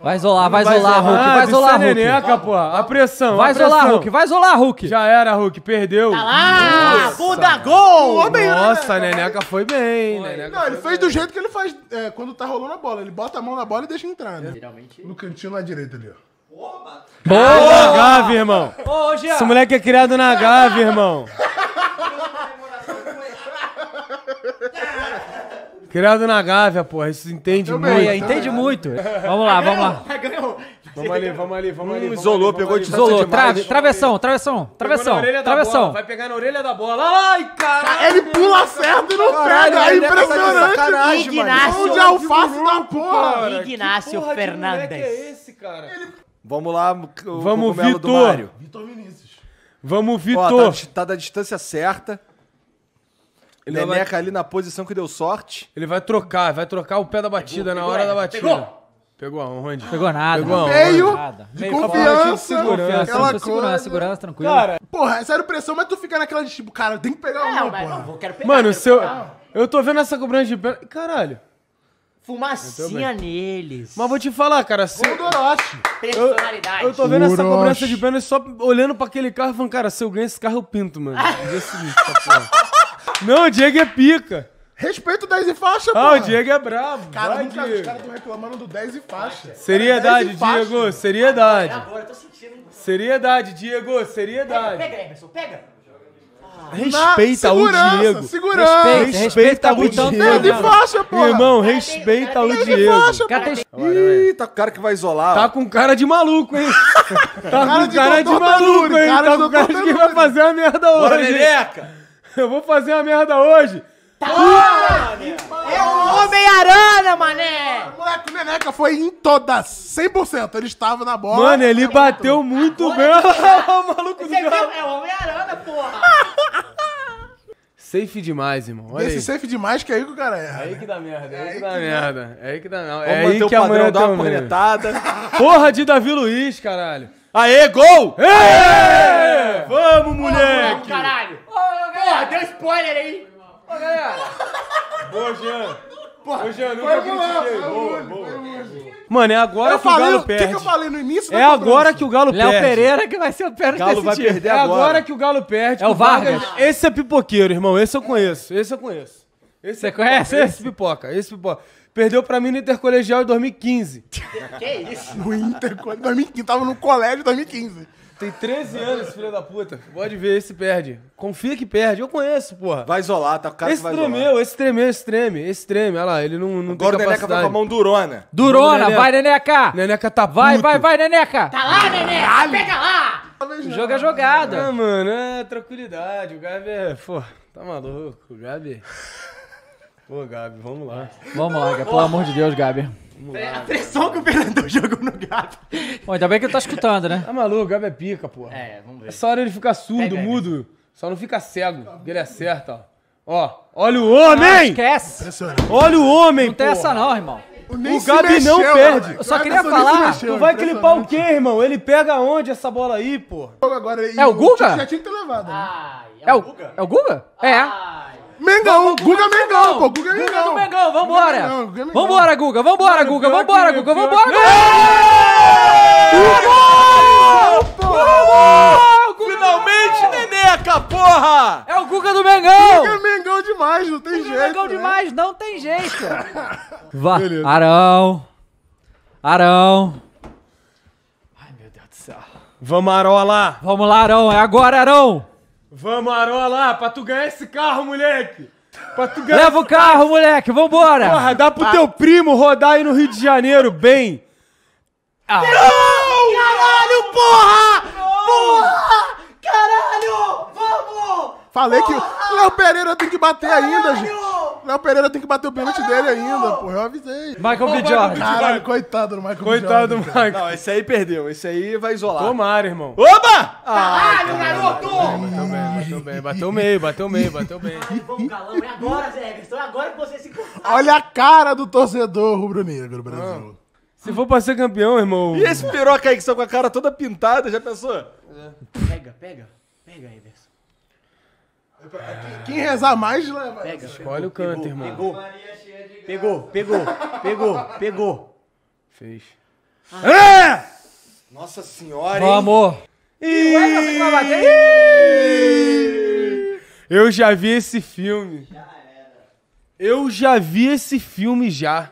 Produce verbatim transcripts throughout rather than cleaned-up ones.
Vai isolar, vai isolar, Hulk, vai isolar, Hulk. Neneca, pô. A pressão, vai isolar, Hulk, vai isolar, Hulk. Já era, Hulk, perdeu. Tá lá, bunda, gol! Nossa, a Neneca foi bem. Não, ele fez do jeito que ele faz quando tá rolando a bola. Ele bota a mão na bola e deixa entrar, né? No cantinho lá direito ali, ó. Boa, Gabi, irmão. Esse moleque é criado na Gabi, irmão. Criado na Gávea, porra, isso entende muito. Bem, entende muito. Vamos lá, vamos lá. Vamos ali, vamos ali, vamos ali. Isolou, pegou de isolou. Travessão, travessão, travessão. Travessão. Vai pegar na orelha da bola. Ai, caralho. Ele pula certo e não pega. É impressionante. Ignácio. Onde é o fácil da porra? Ignácio Fernandes. Que é esse, cara? Vamos lá, o cogumelo do Mário. Vitor Vinícius. Vamos, Vitor. Tá da distância certa. Ele Neneca vai... ali na posição que deu sorte. Ele vai trocar, vai trocar o pé da batida, pegou, na pegou, hora é. da batida. Pegou! Pegou aonde? Pegou nada. Pegou aonde? Meio nada. De meio confiança. De segurança, ela segurança, segurança, tranquilo. Cara, porra, é sério pressão, mas tu fica naquela de tipo, cara, tem que pegar é, uma, porra. Não, vou, quero pegar. Mano, seu... eu tô vendo essa cobrança de pé. Caralho. Fumacinha neles. Mas vou te falar, cara. Se... Personalidade. Eu, eu tô vendo Orochi. essa cobrança de pênalti só olhando pra aquele carro e falando, cara, se eu ganho esse carro, eu pinto, mano. No dia seguinte, tá, porra. Não, o Diego é pica. Respeito dez e faixa, pô. Ah, porra. O Diego é brabo. Cara, vai, nunca, Diego. Os caras estão reclamando do dez e faixa. Seriedade, Diego. Seriedade. Agora, eu tô sentindo. Seriedade, Diego. Seriedade. Pega, pega, Emerson. Pega. Respeita o Diego. Segurança. Respeita, respeita o Diego. dez e faixa, pô. Irmão, respeita o Diego. Ih, tá com cara que vai isolar. Tá com cara de maluco, hein? Tá com cara de maluco, hein? Tá com cara que vai fazer uma merda hoje. Leleca. Eu vou fazer uma merda hoje. Tá. Uh! É o Homem-Aranha, mané. O moleque, o Neneca foi em todas, cem por cento. Ele estava na bola. Mano, ele é bateu muito bem. O maluco do Galo. É o Homem-Aranha, porra. Safe demais, irmão. Olha esse aí. Safe demais que é aí que o cara erra. É aí que dá merda. É aí que dá merda. É aí que dá merda. É aí que a mulher dá uma cornetada. Porra de David Luiz, caralho. Aê, gol! Aê! Aê! Vamos, moleque! Vamos, caralho! Porra, deu spoiler aí! Ô, galera! Boa, Jean! Ô, Jean, nunca critiquei! Boa, boa! Mano, é agora eu que falei, o Galo perde. O que, que eu falei no início? É agora que o Galo Léo perde. Léo Pereira que vai ser o pênalti desse time. O Galo vai perder agora. É agora que o Galo perde. É o Vargas. Vargas. Esse é pipoqueiro, irmão. Esse eu conheço. Esse eu conheço. Esse Você é conhece esse? Esse pipoca. Esse pipoca. Perdeu pra mim no Intercolegial em dois mil e quinze. Que isso? No Intercolegial. dois mil e quinze. Tava no colégio em dois mil e quinze. Tem treze anos, esse filho da puta. Pode ver, esse perde. Confia que perde. Eu conheço, porra. Vai isolar, tá o cara esse que vai tremeu, isolar. Esse tremeu, esse treme, esse treme. Olha lá, ele não, não Agora tem capacidade. Agora o Neneca vai com a mão durona. Durona, Neneca. Vai, Neneca. Neneca tá puto. Vai, vai, vai, Neneca. Tá lá, Neneca. Pega lá. O jogo é jogada. Ah, mano, é tranquilidade. O Gabi é, pô, tá maluco. O Gabi... Pô, Gabi, vamos lá. Vamos lá, Gabi. Pelo amor de Deus, Gabi. A pressão que o Fernando jogou no Gabi. Bom, ainda bem que ele tá escutando, né? Tá maluco, o Gabi é pica, porra. É, vamos ver. Essa hora ele fica surdo, é, mudo. Só não fica cego, porque ele acerta, ó. Ó, olha o homem! Ah, esquece! Olha o homem, não porra. Tem essa não, irmão. O, o Gabi mexeu, não perde. Eu só queria falar, mexeu, tu vai clipar o quê, irmão? Ele pega onde essa bola aí, porra? Agora, é o Guga? Já tinha que ter levado. Ah, é, é o Guga? É o Guga? É. Mengão, Guga Mengão, pô, Guga Mengão. Guga Mengão, vambora. Vambora, Guga, vambora, Guga, vambora, Guga, vambora. Finalmente, Neneca, porra! É o Guga do Mengão. Guga Mengão demais, não tem jeito. Guga Mengão demais, não tem jeito. Vá, Arão. Arão. Ai, meu Deus do céu. Vamos, Arão, lá. Vamos lá, Arão, é agora, Arão. Vamos, Arão, lá, pra tu ganhar esse carro, moleque! Pra tu ganhar Leva esse... o carro, moleque, vambora! Porra, dá pro ah. teu primo rodar aí no Rio de Janeiro, bem! Ah. Não! Caralho, porra! Não. Porra! Caralho! Vamos! Falei porra. que o Léo Pereira tem que bater caralho. ainda, gente! Léo Pereira tem que bater o pênalti dele ainda, porra, eu avisei. Michael B. Jobs. Caralho, coitado do Michael B. Jobs. Coitado do Michael. Não, esse aí perdeu, esse aí vai isolar. Tomara, irmão. Oba! Caralho, garoto! Bateu bem, bateu bem, bateu meio, bateu meio, bateu bem. Vamos, galão, é agora, Zé Everson, é agora que você se encontra. Olha a cara do torcedor rubro-negro, Brasil. Se for pra ser campeão, irmão... E esse piroca aí que saiu com a cara toda pintada, já pensou? Pega, pega, pega, Everson. Quem rezar mais, leva. Pega, escolhe o canto, irmão. Pegou, pegou, pegou, pegou, pegou. Fez. Ah. Ah. Nossa senhora, hein? Amor. E... Ué, eu já vi esse filme. Já era. Eu já vi esse filme já.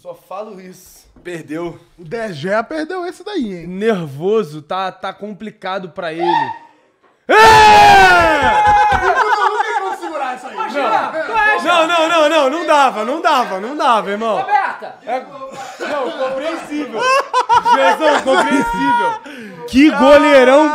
Só falo isso. Perdeu. O Dejé perdeu esse daí, hein? Nervoso, tá, tá complicado pra ele. É! É! Isso aí. Não, não, não, não, não, não dava, não dava, não dava, irmão. Roberta! É, não, compreensível. Jesus, compreensível. Que goleirão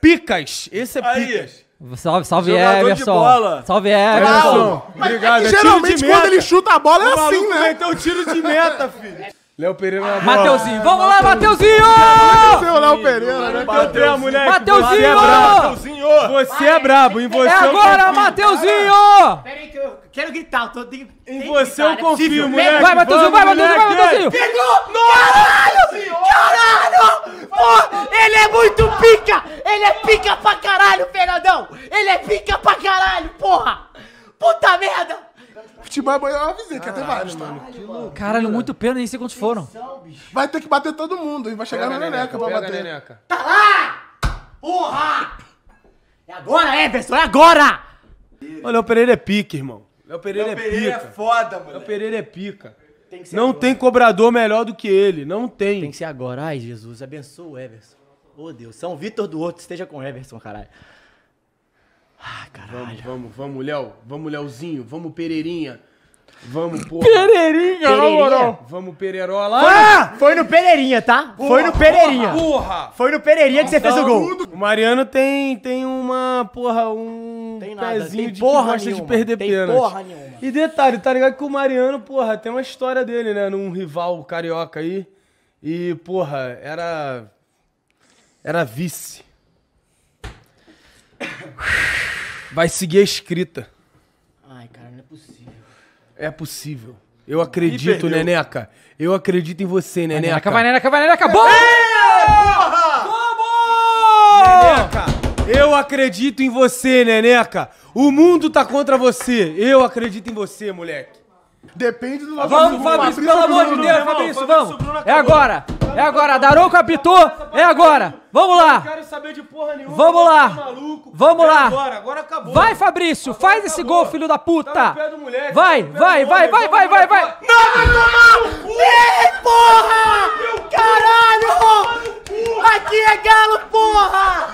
picas. Esse é picas. Salve, salve Everson. Salve Everson. Obrigado. É que, geralmente quando ele chuta a bola é assim, né? Vai ter um tiro de meta, filho. Léo Pereira na bola. Mateuzinho, vamos lá, Mateuzinho! Mateuzinho, Léo Pereira, Mateuzinho! Mateuzinho! Você é brabo, em você eu confio. É agora, Mateuzinho! Peraí que eu quero gritar, tô... Em você eu confio, moleque! Vai, Mateuzinho, vai, Mateuzinho, vai, Mateuzinho! Pegou! Caralho! Caralho! Ele é muito pica! Ele é pica pra caralho, Fernandão! Ele é pica pra caralho, porra! Puta merda! Futebol é banho, eu avisei, quer ter vários, mano. Caralho, muito pena, nem sei quantos foram. Vai ter que bater todo mundo e vai chegar na Neneca pra bater. Tá lá! Porra! É agora, Everson, é agora! O Léo Pereira é pica, irmão. Léo Pereira é pica. Léo Pereira é foda, mano. Léo Pereira é pica. Não tem cobrador melhor do que ele, não tem. Tem que ser agora. Ai, Jesus, abençoa o Everson. Ô, Deus, São Vitor do Horto, esteja com o Everson, caralho. Ah, caralho. Vamos, vamos, vamos, Léo. Vamos, Léozinho. Vamos, Pereirinha. Vamos, porra. Pereirinha, Pereirinha. Vamos, Pereirola. Ah, foi no Pereirinha, tá? Porra, foi no Pereirinha. Porra, porra. Foi no Pereirinha que você fez o gol. O Mariano tem, tem uma, porra, um tem nada, pezinho tem de porra que gosta nenhuma, de perder tem pênalti. Porra nenhuma. E detalhe, tá ligado que o Mariano, porra, tem uma história dele, né? Num rival carioca aí. E, porra, era... Era vice. Vai seguir a escrita. Ai, cara, não é possível. É possível. Eu acredito, Neneca. Eu acredito em você, Neneca. Neneca, vai, Neneca, vai, Neneca. Bom! Vamos! Neneca, eu acredito em você, Neneca. O mundo tá contra você. Eu acredito em você, moleque. Depende do nosso... Vamos, Fabrício, pelo amor de Deus, Fabrício, vamos. É agora. É agora, Darão capitou, é agora. Vamos lá. Não quero saber de porra nenhuma. Vamos lá. Vamos lá. Agora, agora acabou. Vai, Fabrício, faz esse gol, filho da puta. Vai, vai, vai, vai, vai, vai, vai. Não, vai tomar no cu. Ei, porra! Caralho! Aqui é Galo, porra!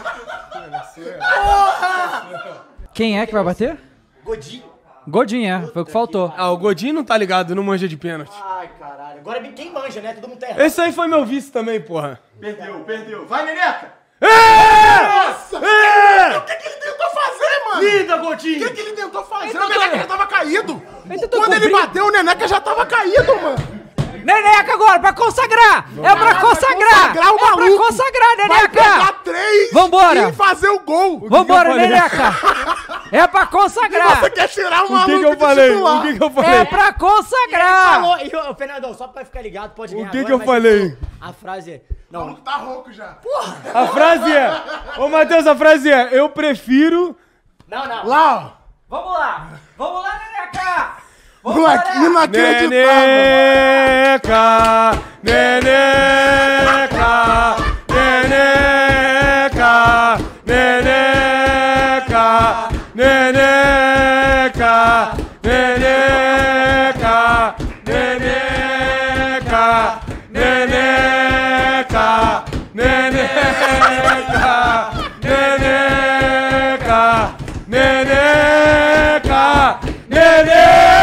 Porra! Quem é que vai bater? Godinho. Godinho, é. Foi o que faltou. Ah, o Godinho não tá ligado, não manja de pênalti. Ai, caralho. Agora quem manja, né? Todo mundo tá errado. Esse aí foi meu vice também, porra. Perdeu, perdeu. Vai, Neneca! É! Nossa! É! O que, que ele tentou fazer, mano? Liga, Godinho! O que, que ele tentou fazer? Ele o Neneca já tava caído. Ele Quando ele bateu, o Neneca já tava caído, mano. Neneca agora, pra consagrar! Vamos. É pra consagrar! Consagrar o maluco. É pra consagrar, Neneca! Vai pegar três Vambora. E fazer o gol! O Vambora, Neneca! É pra consagrar! E você quer tirar o maluco o que que eu falei? O que que eu falei? É pra consagrar! E falou, e, Fernandão, só pra ficar ligado, pode ganhar. O que agora, que eu falei? A frase é... Não. O maluco tá rouco já. Porra! A frase é... Ô, Matheus, a frase é... Eu prefiro... Não, não. Lá, ó. Vamos lá! Vamos lá, Neneca! Moleque, inacreditável! Neneca, Neneca, Neneca, Neneca, Neneca, Neneca, Neneca, Neneca, Neneca, Neneca, Neneca, Neneca.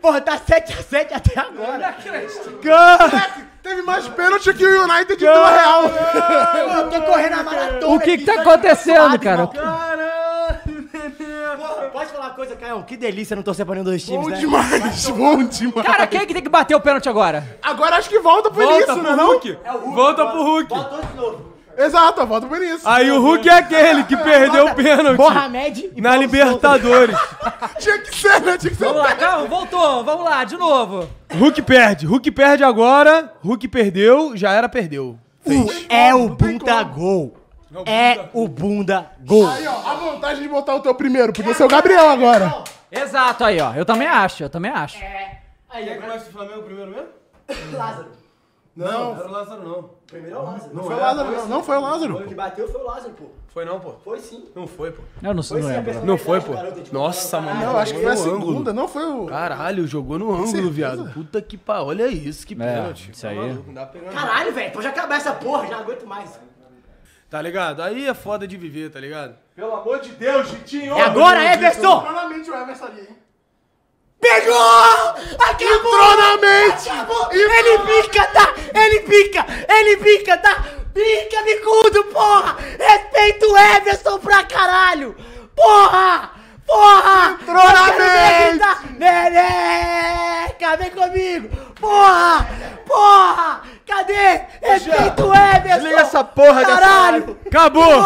Porra, tá sete a sete até agora. Não acredito. Teve mais pênalti que o United deu a real. Eu tô correndo a maratona. O que que tá acontecendo, cara? Caralho, Neneca. Pode falar uma coisa, Caio? Que delícia não torcer pra nenhum dos times, né? Bom demais, bom demais. Cara, quem é que tem que bater o pênalti agora? Agora acho que volta pro início, né? Volta pro Hulk. Volta pro Hulk. Volta de novo. Exato, a volta do Vinícius. Aí o Hulk é aquele que perdeu o pênalti. Mohamed e na Libertadores. Tinha que ser, né? Tinha que ser. Vamos lá, calma, voltou. Vamos lá, de novo. Hulk perde. Hulk perde agora. Hulk perdeu, já era, perdeu. Uh, é o bunda gol. É o bunda gol. Aí, ó, a vontade de botar o teu primeiro, porque é o Gabriel agora. Exato, aí, ó. Eu também acho, eu também acho. É. Aí, é começa o Flamengo primeiro mesmo? Lázaro. Não, não era o Lázaro, não. Primeiro é o Lázaro. Não, não foi o Lázaro, não. Não foi o Lázaro. O que bateu foi o Lázaro, pô. Foi não, pô. Foi sim. Não foi, pô. Eu não sei, não é. Não foi, pô. Nossa, mano. Não, acho que foi a segunda, não foi o... Caralho, jogou no ângulo, viado. Puta que pá, olha isso, que pênalti. Isso aí. Caralho, velho, pode acabar essa porra, já não aguento mais. Tá ligado? Aí é foda de viver, tá ligado? Pelo amor de Deus, Gitinho. E agora, Everson! Provavelmente o Everson ali, hein? Pegou! Acabou! Entrou na mente! Acabou! Ele pica, tá? Ele pica! Ele pica, tá? Pica, bicudo, porra! Respeita o Everson pra caralho! Porra! Porra! Entrou eu na mente! Tá? Neneca, vem comigo! Porra! Porra! Cadê? Respeita o Everson! Desliga essa porra, caralho! Dessa... Acabou!